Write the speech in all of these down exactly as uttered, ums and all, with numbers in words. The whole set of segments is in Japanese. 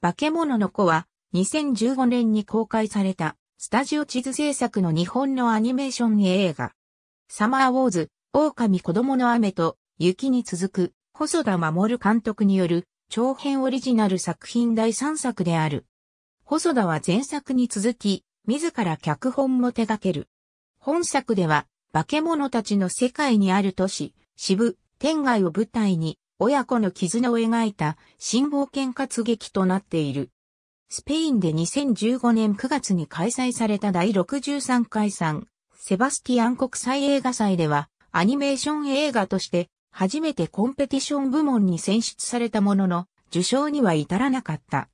化け物の子はにせんじゅうごねんに公開されたスタジオ地図制作の日本のアニメーション映画。サマーウォーズ、狼子供の雨と雪に続く細田守監督による長編オリジナル作品だいさんさくである。細田は前作に続き自ら脚本も手掛ける。本作では化け物たちの世界にある都市、渋、天外を舞台に親子の絆を描いた新冒険活劇となっている。スペインでにせんじゅうごねんくがつに開催されただいろくじゅうさんかいサン・セバスティアン国際映画祭ではアニメーション映画として初めてコンペティション部門に選出されたものの受賞には至らなかった。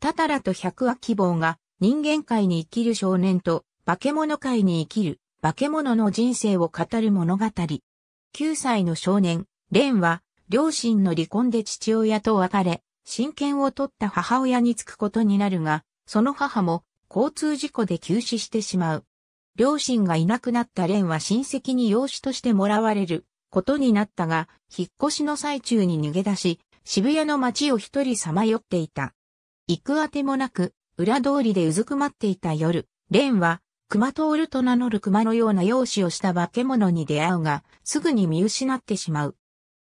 タタラと百鬼希望が人間界に生きる少年と化け物界に生きる化け物の人生を語る物語。きゅうさいの少年、蓮は両親の離婚で父親と別れ、親権を取った母親につくことになるが、その母も交通事故で急死してしまう。両親がいなくなった蓮は親戚に養子としてもらわれることになったが、引っ越しの最中に逃げ出し、渋谷の街を一人さまよっていた。行くあてもなく、裏通りでうずくまっていた夜、蓮は、熊徹と名乗る熊のような容姿をした化け物に出会うが、すぐに見失ってしまう。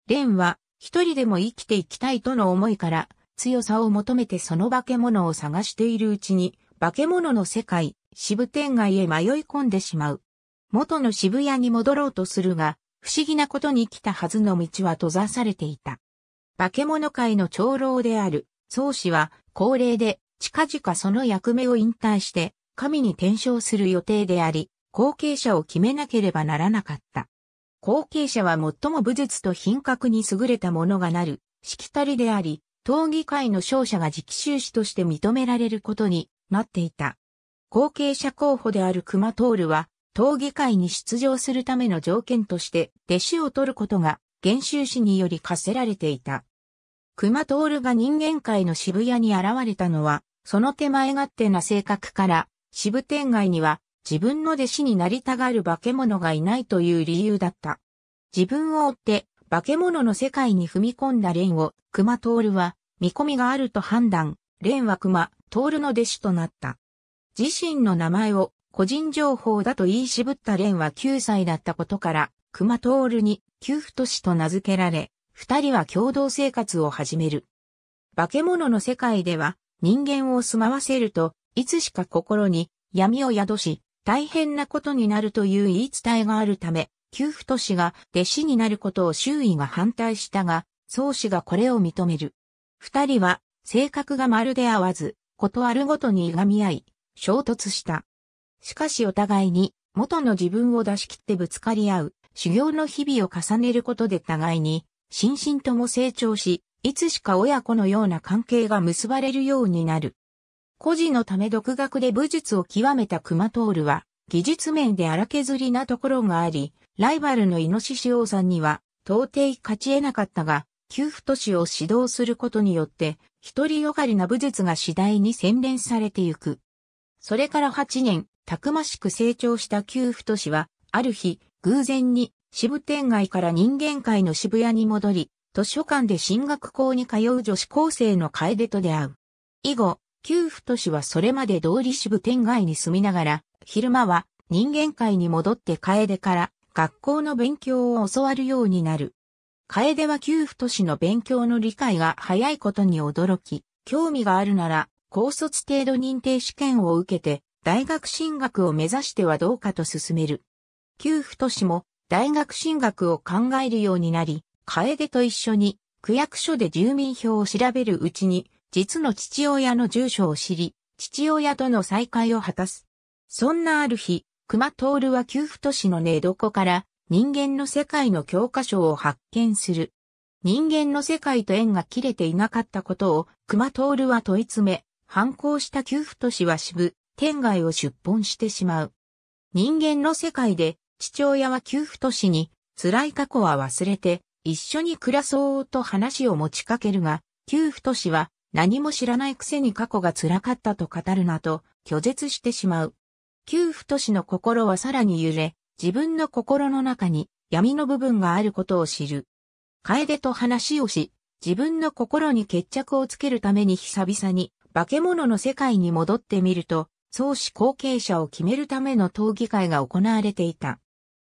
蓮は一人でも生きていきたいとの思いから強さを求めてその化け物を探しているうちに化け物の世界、渋天街へ迷い込んでしまう。元の渋谷に戻ろうとするが不思議なことに来たはずの道は閉ざされていた。化け物界の長老である宗師は高齢で近々その役目を引退して神に転生する予定であり後継者を決めなければならなかった。後継者は最も武術と品格に優れた者がなる、しきたりであり、闘技界の勝者が次期宗師として認められることになっていた。後継者候補である熊徹は、闘技界に出場するための条件として、弟子を取ることが、元宗師により課せられていた。熊徹が人間界の渋谷に現れたのは、その手前勝手な性格から、渋天街には、自分の弟子になりたがる化け物がいないという理由だった。自分を追って化け物の世界に踏み込んだ蓮を熊徹は見込みがあると判断、蓮は熊徹の弟子となった。自身の名前を個人情報だと言い渋った蓮はきゅうさいだったことから熊徹に給付都市と名付けられ、二人は共同生活を始める。化け物の世界では人間を住まわせるといつしか心に闇を宿し、大変なことになるという言い伝えがあるため、給付都市が弟子になることを周囲が反対したが、宗師がこれを認める。二人は性格がまるで合わず、ことあるごとにいがみ合い、衝突した。しかしお互いに元の自分を出し切ってぶつかり合う、修行の日々を重ねることで互いに、心身とも成長し、いつしか親子のような関係が結ばれるようになる。孤児のため独学で武術を極めた熊徹は、技術面で荒削りなところがあり、ライバルのイノシシ王さんには、到底勝ち得なかったが、給付都市を指導することによって、独りよがりな武術が次第に洗練されてゆく。それからはちねん、たくましく成長した給付都市は、ある日、偶然に、渋天街から人間界の渋谷に戻り、図書館で進学校に通う女子高生の楓と出会う。以後、給付都市はそれまで通り渋天街に住みながら、昼間は人間界に戻って楓から学校の勉強を教わるようになる。楓は給付都市の勉強の理解が早いことに驚き、興味があるなら高卒程度認定試験を受けて大学進学を目指してはどうかと勧める。給付都市も大学進学を考えるようになり、楓と一緒に区役所で住民票を調べるうちに、実の父親の住所を知り、父親との再会を果たす。そんなある日、熊徹は給付都市の寝床から人間の世界の教科書を発見する。人間の世界と縁が切れていなかったことを熊徹は問い詰め、反抗した給付都市は渋、天街を出奔してしまう。人間の世界で父親は給付都市に辛い過去は忘れて一緒に暮らそうと話を持ちかけるが、給付都市は何も知らないくせに過去が辛かったと語るなと拒絶してしまう。給付都市の心はさらに揺れ、自分の心の中に闇の部分があることを知る。楓と話をし、自分の心に決着をつけるために久々に化け物の世界に戻ってみると、創始後継者を決めるための討議会が行われていた。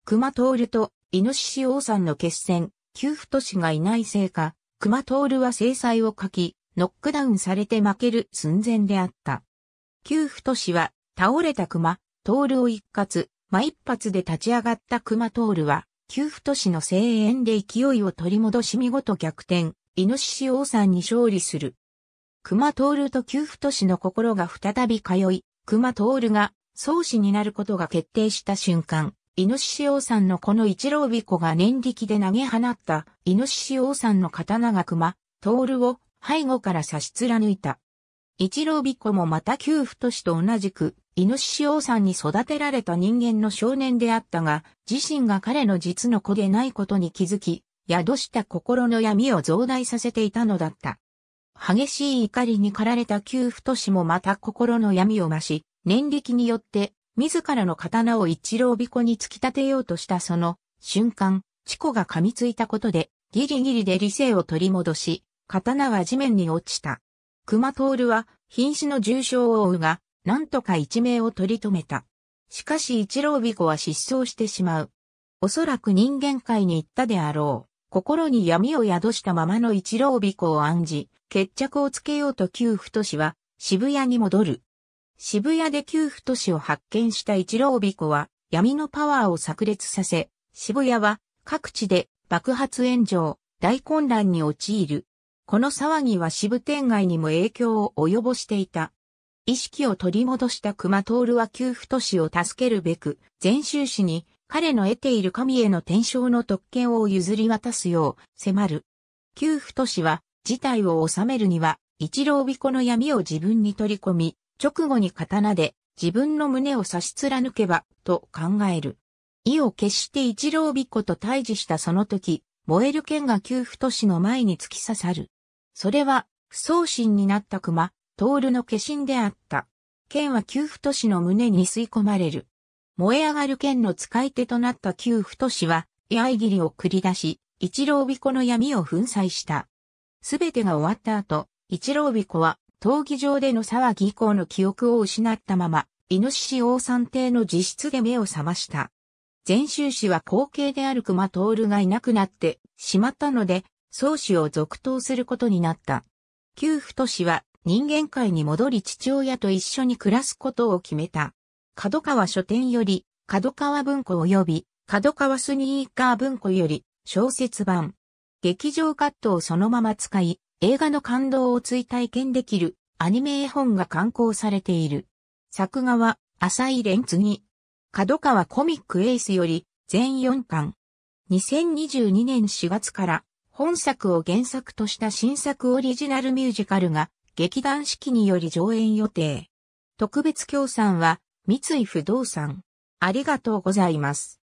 熊徹とイノシシ王さんの決戦、旧太氏がいないせいか、熊徹は制裁を書き、ノックダウンされて負ける寸前であった。旧太氏は、倒れた熊徹を一括、間一発で立ち上がった熊徹は、旧太氏の声援で勢いを取り戻し見事逆転、イノシシ王さんに勝利する。熊徹と旧太氏の心が再び通い、熊徹が宗師になることが決定した瞬間、イノシシ王さんのこの一郎彦が念力で投げ放ったイノシシ王さんの刀が熊徹を背後から差し貫いた。一郎彦もまた旧太氏と同じく、イノシシ王さんに育てられた人間の少年であったが、自身が彼の実の子でないことに気づき、宿した心の闇を増大させていたのだった。激しい怒りに駆られた旧太氏もまた心の闇を増し、念力によって、自らの刀を一郎彦に突き立てようとしたその瞬間、チコが噛みついたことで、ギリギリで理性を取り戻し、刀は地面に落ちた。熊徹は、瀕死の重傷を負うが、なんとか一命を取り留めた。しかし一郎彦は失踪してしまう。おそらく人間界に行ったであろう。心に闇を宿したままの一郎彦を案じ、決着をつけようと旧太氏は渋谷に戻る。渋谷で旧太氏を発見した一郎彦は闇のパワーを炸裂させ、渋谷は各地で爆発炎上、大混乱に陥る。この騒ぎは渋天街にも影響を及ぼしていた。意識を取り戻した熊徹は旧太氏を助けるべく、禅宗師に彼の得ている神への転生の特権を譲り渡すよう迫る。旧太氏は事態を収めるには、一郎彦の闇を自分に取り込み、直後に刀で自分の胸を差し貫けば、と考える。意を決して一郎彦と対峙したその時、燃える剣が旧太氏の前に突き刺さる。それは、不走心になった熊徹の化身であった。剣は旧太氏の胸に吸い込まれる。燃え上がる剣の使い手となった旧太氏は、刃切りを繰り出し、一郎彦の闇を粉砕した。すべてが終わった後、一郎彦は、闘技場での騒ぎ以降の記憶を失ったまま、イノシシ王さん邸の自室で目を覚ました。禅宗師は後継である熊徹がいなくなってしまったので、宗師を続投することになった。旧太氏は、人間界に戻り父親と一緒に暮らすことを決めた。角川書店より、角川文庫及び、角川スニーカー文庫より、小説版。劇場カットをそのまま使い、映画の感動を追体験できる、アニメ絵本が刊行されている。作画は、浅井蓮次。角川コミックエースより、全よんかん。にせんにじゅうにねんしがつから、本作を原作とした新作オリジナルミュージカルが、劇団四季により上演予定。特別協賛は三井不動産。ありがとうございます。